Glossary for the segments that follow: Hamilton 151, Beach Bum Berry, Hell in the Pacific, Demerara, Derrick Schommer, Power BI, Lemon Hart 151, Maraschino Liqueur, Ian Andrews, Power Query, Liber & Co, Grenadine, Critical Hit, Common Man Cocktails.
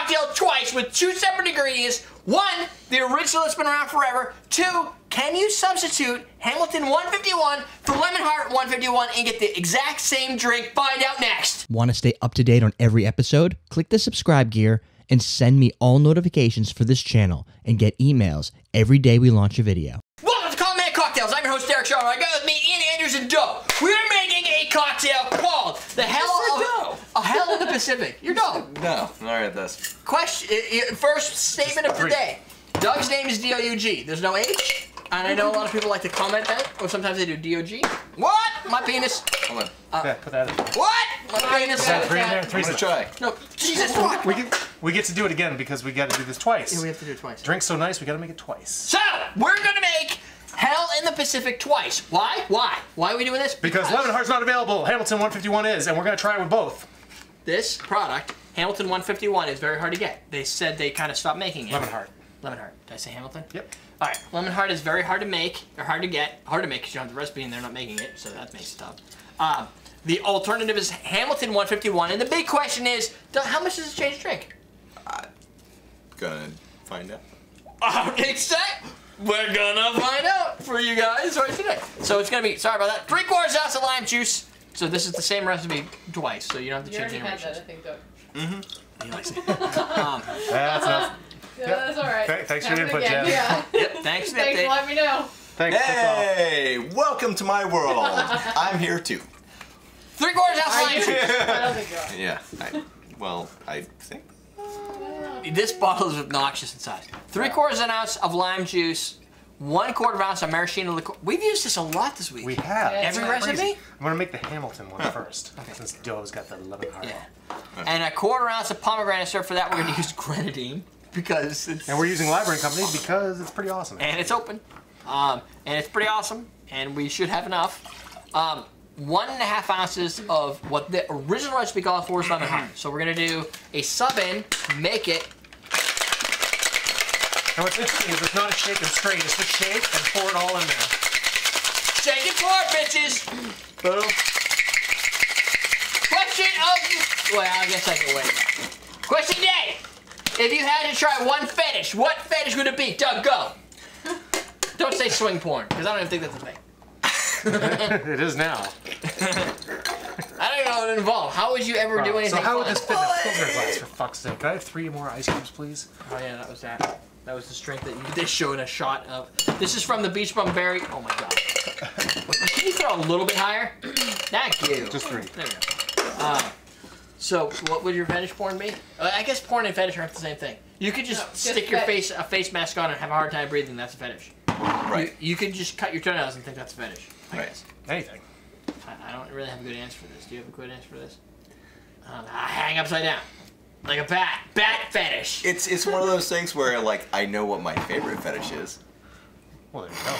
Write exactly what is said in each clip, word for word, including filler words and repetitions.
cocktail twice with two separate ingredients. One, the original that's been around forever. Two, can you substitute Hamilton one fifty-one for Lemon Hart one fifty-one and get the exact same drink? Find out next. Want to stay up to date on every episode? Click the subscribe gear and send me all notifications for this channel and get emails every day we launch a video. Welcome to Common Man Cocktails. I'm your host, Derrick Schommer. I got with me Ian Andrews and Doe. We're making a cocktail called the Hell of, a Hell in the Pacific. You're Doe. No, all right, that's... Question, first statement of the day. Doug's name is D O U G. There's no H. And I know a lot of people like to comment that, or sometimes they do D O G. What? My penis. Hold on. Uh, yeah, put that in. What? My penis. Is that three in there? Three to try. No. Jesus, what? We get, we get to do it again because we got to do this twice. Yeah, we have to do it twice. Drink's so nice, we got to make it twice. So, we're going to make Hell in the Pacific twice. Why? Why? Why are we doing this? Because, because Lemon Hart's not available. Hamilton one fifty-one is, and we're going to try it with both. This product, Hamilton one fifty-one, is very hard to get. They said they kind of stopped making it. Lemon Hart. Lemon Hart. Did I say Hamilton? Yep. All right. Lemon Hart is very hard to make. They're hard to get. Hard to make because you don't have the recipe and they're not making it, so that makes it tough. Um, the alternative is Hamilton one fifty-one, and the big question is, how much does it change to drink? I'm gonna find out. Oh, exactly. We're gonna find out for you guys right today. So it's gonna be, sorry about that, three quarters ounce of lime juice. So this is the same recipe twice, so you don't have to change any recipe. You already had that, I think, though. Mm-hmm. um, That's enough. Yeah, yep. That's all right. Th thanks for your input, Jen. Yeah. Yep, thanks for the Thanks for letting me know. Thanks. Hey, thanks welcome to my world. I'm here too. Three quarters ounce of lime juice. I don't think you are. Yeah. I, well, I think. Uh, this bottle is obnoxious in size. Three yeah. quarters of an ounce of lime juice. One quarter of an ounce of maraschino liqueur. We've used this a lot this week. We have. Yeah, Every recipe. Crazy. I'm gonna make the Hamilton one huh. first, okay. since Doe's got the Lemon Hart. Yeah. Okay. And a quarter ounce of pomegranate syrup. For that, we're gonna use grenadine. Because it's and we're using Library and Company because it's pretty awesome. Actually. And it's open, um, and it's pretty awesome, and we should have enough. Um, one and a half ounces of what the original recipe called for is Lemon Hart. So we're gonna do a sub in, make it. And what's interesting is it's not a shake and straight; it's just shake and pour it all in there. Shake and pour, bitches. Boom. Question of well, I guess I can wait. Question day. If you had to try one fetish, what fetish would it be? Doug, go. Don't say swing porn, because I don't even think that's a thing. It is now. I don't even know what it involved. How would you ever right. do anything? So how would this fit in a filter glass, for fuck's sake? Could I have three more ice cubes, please? Oh yeah, that was that. That was the drink that you, they showed a shot of. This is from the Beach Bum Berry. Oh my god. Can you throw a little bit higher? Thank you. Just three. There we go. Uh, So, what would your fetish porn be? I guess porn and fetish aren't the same thing. You could just no, stick just your face a face mask on and have a hard time breathing. That's a fetish. Right. You, you could just cut your toenails and think that's a fetish. I right. guess. Anything. I, I don't really have a good answer for this. Do you have a good answer for this? Um, I hang upside down. Like a bat. Bat fetish. It's it's one of those things where, like, I know what my favorite fetish is. Well, there you go.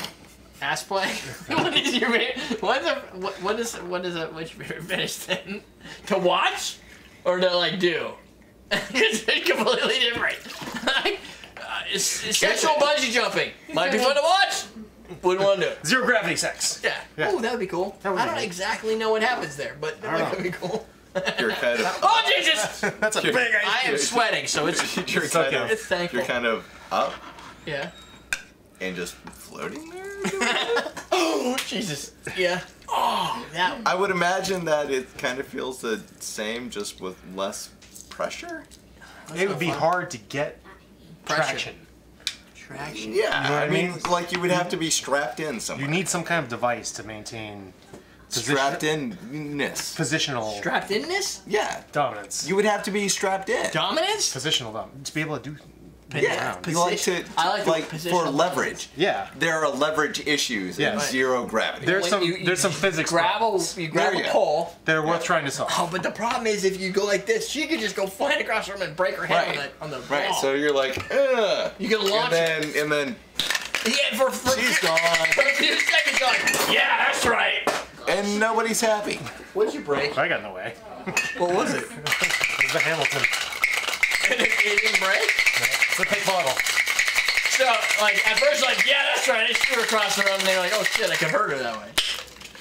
Ass play? What is your favorite? What is a, what, what is what is a, what's your favorite fetish then? To watch? Or to like do, because they're completely different. uh, it's, it's sexual bungee jumping might be fun to watch. Wouldn't want to do it. Zero gravity sex. Yeah. yeah. Oh, that would be cool. Would I be don't nice. exactly know what happens there, but that would be cool. You're kind of. Oh Jesus! That's a big idea. I am sweating, so it's. You're it's, kind of, it's thankful. You're kind of up. Yeah. And just floating there. Oh Jesus! Yeah. Oh, that I would imagine that it kind of feels the same, just with less pressure. That's it would be fun. hard to get pressure. traction. Traction. Yeah, you know what I mean, mean, like you would have to be strapped in somewhere. You need some kind of device to maintain strapped in-ness. Positional. Strapped in-ness? Yeah. Dominance. You would have to be strapped in. Dominance? Positional dominance. To be able to do. Yeah, you like to, to I like, like for leverage. Yeah, there are leverage issues yeah. in right. zero gravity. There's some you, you, there's some physics. Grab a, you grab a pole. They're worth yeah. trying to solve. Oh, but the problem is if you go like this, she could just go flying across the room and break her head right. on the on the right. Wall. So you're like, ugh. You can launch and then, and then yeah, for, for she's gone. For a few seconds, like, yeah, that's right. And nobody's happy. What'd you break? I got in the way. What was it? It was a Hamilton. It didn't break. The pink bottle. So, like, at first, like, yeah, that's right, I just threw across the room, and they were like, oh shit, I converted her that way.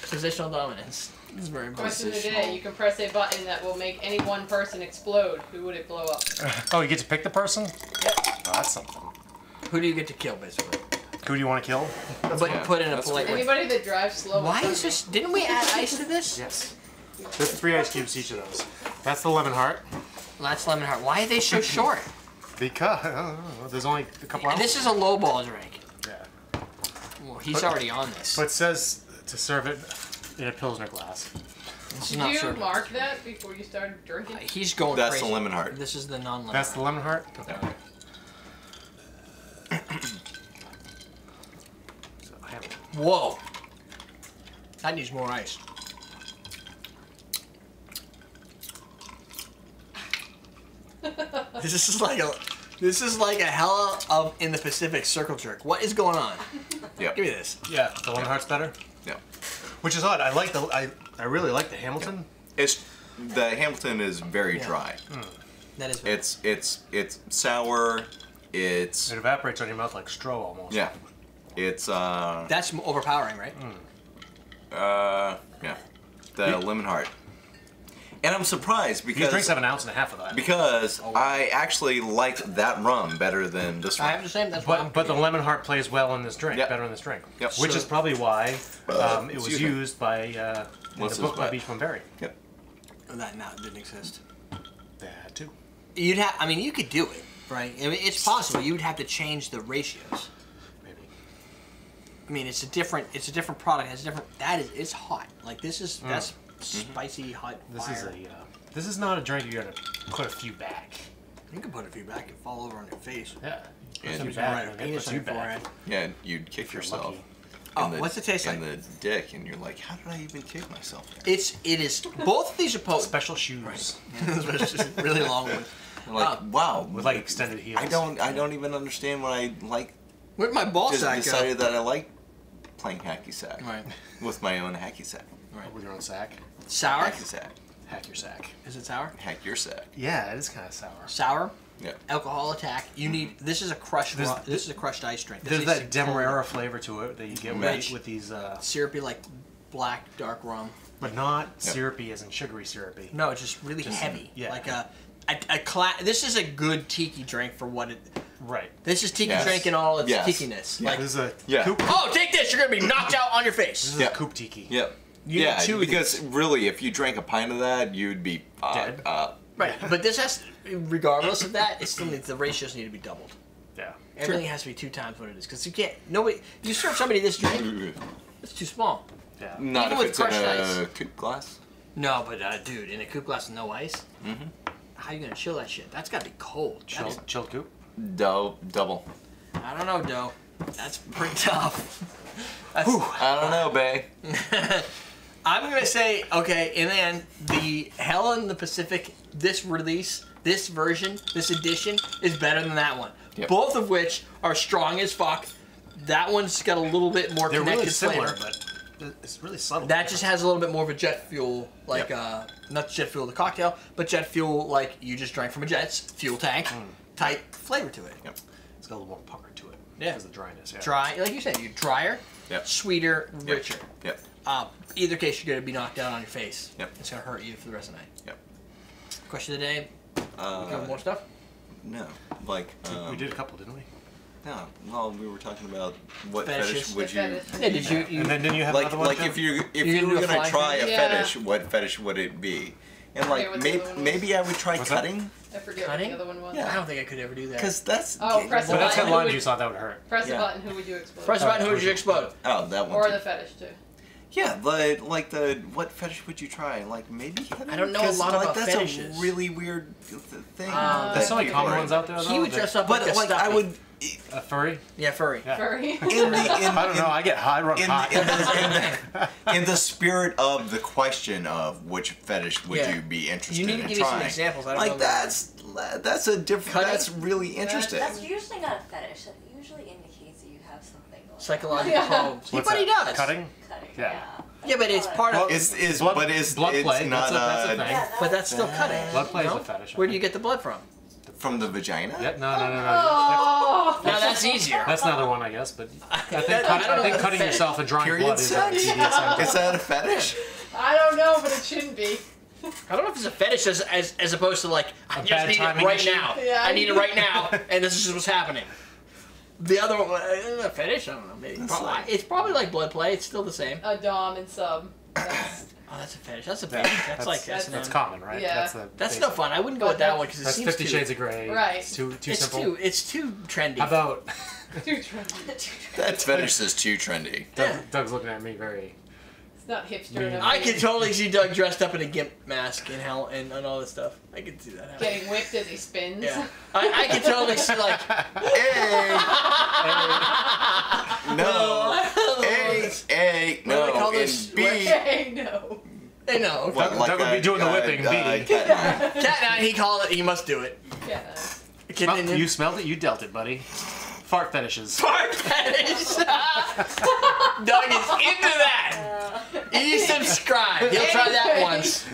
Positional dominance. This is very impressive. Question of the day. You can press a button that will make any one person explode. Who would it blow up? Oh, you get to pick the person? Yep. Oh, that's something. Who do you get to kill, basically? Who do you want to kill? That's but put in a that's polite way. Anybody that drives slow. Why is this? Didn't we add ice to this? Yes. There's three ice cubes each of those. That's the Lemon Hart. That's Lemon Hart. Why are they so short? Because I don't know, there's only a couple hours. This is a lowball drink. Yeah. Well, he's but, already on this. But it says to serve it in a Pilsner glass. This Did you mark that before you started drinking? Uh, he's going That's crazy. The Lemon Hart. This is the non-Lemon That's the Lemon Hart? Okay. Yeah. Whoa! That needs more ice. This is like a, this is like a hell of in the Pacific circle jerk. What is going on? Yeah. Give me this. Yeah. The Lemon Hart's better. Yeah. Which is odd. I like the. I I really like the Hamilton. Yeah. It's the Hamilton is very yeah. dry. Mm. That is. Very it's it's it's sour. It's. It evaporates on your mouth like straw almost. Yeah. It's uh. That's overpowering, right? Mm. Uh, yeah. The yeah. Lemon Hart. And I'm surprised because he drinks have an ounce and a half of that. Because oh, wow. I actually like that rum better than this one. I have to say that's but, why. But the Lemon Hart plays well in this drink, yep. better in this drink, yep. which so, is probably why um, it was used by uh, in the book by Beach Bum Berry. Yep. That now didn't exist. That too. You'd have. I mean, you could do it, right? I mean, it's possible. You would have to change the ratios. Maybe. I mean, it's a different. It's a different product. It's different. That is. It's hot. Like this is. Mm. That's. Spicy, hot this fire. Is a, uh, this is not a drink you're going to put a few back. You can put a few back and fall over on your face. Yeah. And you back, right, a few back. Yeah, and you'd kick yourself. Oh, the, what's it taste and like? And the dick, and you're like, how did I even kick myself? There? It's, it is, both of these are potent. Special shoes. Right. Yeah. Really long ones. Like, uh, wow. With like extended heels. I don't, I don't even understand what I like. Where'd my ball sack go? Decided that I like playing hacky sack. Right. With my own hacky sack. Right. With your own sack. Sour? Hack your sack. Hack your sack. Is it sour? Hack your sack. Yeah, it is kind of sour. Sour? Yeah. Alcohol attack. You mm-hmm. need, this is a crushed, this, this, this is a crushed ice drink. This there's that Demerara flavor to it that you get with, with these. Uh, syrupy, like black, dark rum. But not yep. syrupy as in sugary syrupy. No, it's just really just heavy. Yeah. Like a, a, a cla this is a good tiki drink for what it, right. This is tiki yes. drink in all its yes. tikiness. Yeah. Like, this is a yeah. coupe. Oh, take this, you're going to be knocked out on your face. This is yep. a coupe tiki. Yep. You yeah, because these. Really, if you drank a pint of that, you'd be uh, dead. Uh, right, but this has, to, regardless of that, it still needs the ratios need to be doubled. Yeah, everything sure. has to be two times what it is because you can't. Nobody, you serve somebody this drink, it's too small. Yeah, not even if with it's crushed in a ice. Coupe glass. No, but uh, dude, in a coupe glass with no ice, mm-hmm. how are you gonna chill that shit? That's gotta be cold. Chill, chill coupe. Dough double. I don't know, dough. That's pretty tough. That's, I don't know, bae. I'm gonna say okay. In the end, the Hell in the Pacific, this release, this version, this edition is better than that one. Yep. Both of which are strong as fuck. That one's got a little bit more. They're connected really similar, flavor. But it's really subtle. That just has a little bit more of a jet fuel, like yep. uh, not jet fuel the cocktail, but jet fuel like you just drank from a jet's fuel tank mm. type flavor to it. Yep. It's got a little more pucker to it. Yeah. Because of the dryness. Yeah. Dry, like you said, you're drier, yep. sweeter, richer. Yep. Yep. Um, either case, you're going to be knocked out on your face. Yep. It's going to hurt you for the rest of the night. Yep. Question of the day. Uh, we got more stuff? No. Like um, we did a couple, didn't we? No. Well, we were talking about what fetishes. Fetish would you? Fetish. Yeah, did you, you? And then didn't you have like, another one? Like too? if you if you were going to try a yeah. fetish, what fetish would it be? And like maybe maybe I would try What's cutting. That? I forget cutting? what the other one was. Yeah. I don't think I could ever do that. Because that's... Oh, press a button. That's how long you thought that would hurt. Press yeah. a button, who would you explode? Press a button, who would you explode? Oh, that one Or too. the fetish, too. Yeah, but like the... What fetish would you try? Like maybe... I don't know a lot like, about that's fetishes. That's a really weird thing. Uh, there's so many common ones out there, though. He would dress up but like a But like I would... A furry? Yeah, furry. Yeah. Furry. In the, in, I don't know, I get high, run in, hot. In the, in, the, in the spirit of the question of which fetish would yeah. you be interested in trying. You need to give me some examples. I don't like, know that's, that's a different, that's really interesting. That's usually not a fetish. It usually indicates that you have something going on. Psychological problems. But he does. Cutting? Cutting, yeah. yeah. Yeah, but it's part of... It's, it's, blood, but it's, blood it's play. Not that's a, that's a thing. Yeah, that's but that's still uh, cutting. Blood play is a fetish. Where do you get the blood from? From the vagina? Yeah, no, no, no, no. Oh. Now that's easier. That's another one, I guess. But I think, that, cut, I I think cutting yourself and drawing blood is a fetish. Is that a fetish? I don't know, but it shouldn't be. I don't know if it's a fetish as as, as opposed to like, I a just need it right issue. now. Yeah, I, I need it right now, and this is just what's happening. The other one, uh, a fetish, I don't know, maybe. Probably, like, it's probably like blood play, it's still the same. A dom and sub. That's, oh, that's a fetish, that's a fetish. That's, that's like, that's, that's common, right? Yeah. That's, a that's no fun, I wouldn't go with that one because it seems fifty too... Shades of Grey. Right. It's too, too it's simple. Too, it's too trendy. How about... Too trendy. That fetish is too trendy. Doug, yeah. Doug's looking at me very... It's not hipster enough. I can totally see Doug dressed up in a gimp mask and hell and, and all this stuff. I can see that. Getting whipped as he spins. Yeah. I, I can totally see like, hey, no, hey, hey, no, and B, hey, no, hey, no. Doug, like Doug would be doing uh, the whipping. Uh, uh, Cat nine, he called it. He must do it. Cat nine. Well, you smelled it. You dealt it, buddy. Fart fetishes. Fart fetishes. Doug is into that. He subscribed. He'll try that once.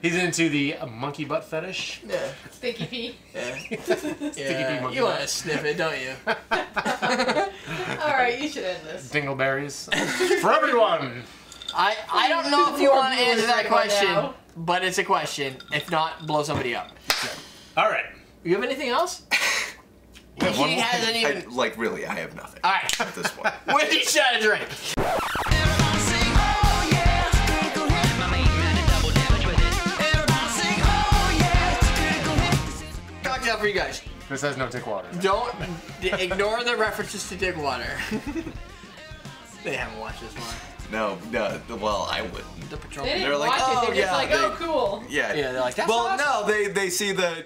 He's into the monkey butt fetish. Yeah. Stinky pee. Yeah. Stinky yeah. pee monkey You butt. Want to sniff it, don't you? All right, you should end this. Dingleberries. For everyone. I, I don't know if you want to answer that question, but it's a question. If not, blow somebody up. Okay. All right. You have anything else? He one hasn't one, even... I, like, really, I have nothing. All right. At this point. With each shot of drink. Everybody sing, oh, yeah, critical hit. My main man is double damage with it. Everybody sing, oh, yeah, critical hit. Cocktail for you guys. This has no dick water. Don't ignore the references to dick water. They haven't watched this one. No, no, well, I wouldn't. The patrol. They didn't they're watch like, it. They're oh, just yeah, like, oh, they, cool. Yeah. Yeah, they're like, that's Well, awesome. no, they, they see the...